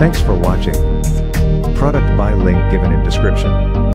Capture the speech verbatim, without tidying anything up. Thanks for watching. Product buy link given in description.